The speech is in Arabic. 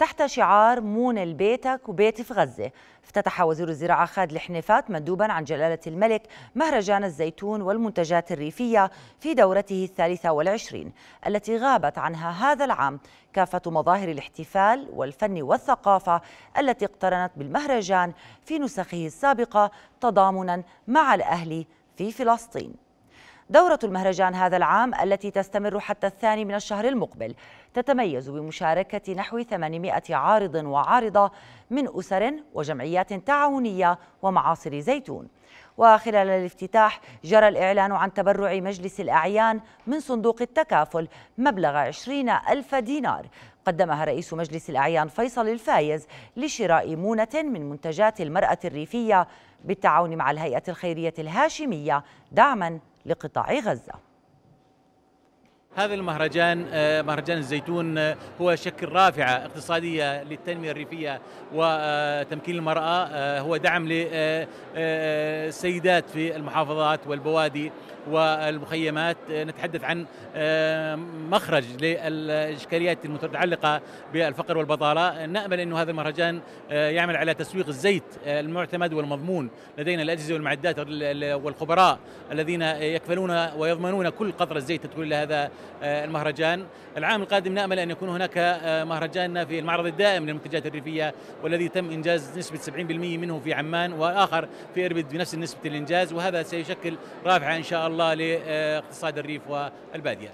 تحت شعار مونل بيتك وبيتي في غزة. افتتح وزير الزراعة خالد حنيفات مندوبا عن جلالة الملك مهرجان الزيتون والمنتجات الريفية في دورته 23 التي غابت عنها هذا العام كافة مظاهر الاحتفال والفن والثقافة التي اقترنت بالمهرجان في نسخه السابقة تضامنا مع الأهل في فلسطين. دورة المهرجان هذا العام التي تستمر حتى 2 من الشهر المقبل تتميز بمشاركة نحو 800 عارض وعارضة من أسر وجمعيات تعاونية ومعاصر زيتون. وخلال الافتتاح جرى الإعلان عن تبرع مجلس الأعيان من صندوق التكافل مبلغ 20,000 دينار قدمها رئيس مجلس الأعيان فيصل الفايز لشراء مونة من منتجات المرأة الريفية بالتعاون مع الهيئة الخيرية الهاشمية دعماً لقطاع غزة. هذا المهرجان مهرجان الزيتون هو شكل رافعة اقتصادية للتنمية الريفية وتمكين المرأة، هو دعم للسيدات في المحافظات والبوادي والمخيمات. نتحدث عن مخرج للإشكاليات المتعلقة بالفقر والبطالة. نأمل أن هذا المهرجان يعمل على تسويق الزيت المعتمد والمضمون. لدينا الأجهزة والمعدات والخبراء الذين يكفلون ويضمنون كل قطرة زيت تدخل إلى هذا المهرجان. العام القادم نأمل أن يكون هناك مهرجان في المعرض الدائم للمنتجات الريفية، والذي تم إنجاز نسبة 70% منه في عمان وآخر في إربد بنفس نسبة الإنجاز، وهذا سيشكل رافعة إن شاء الله لاقتصاد الريف والبادية.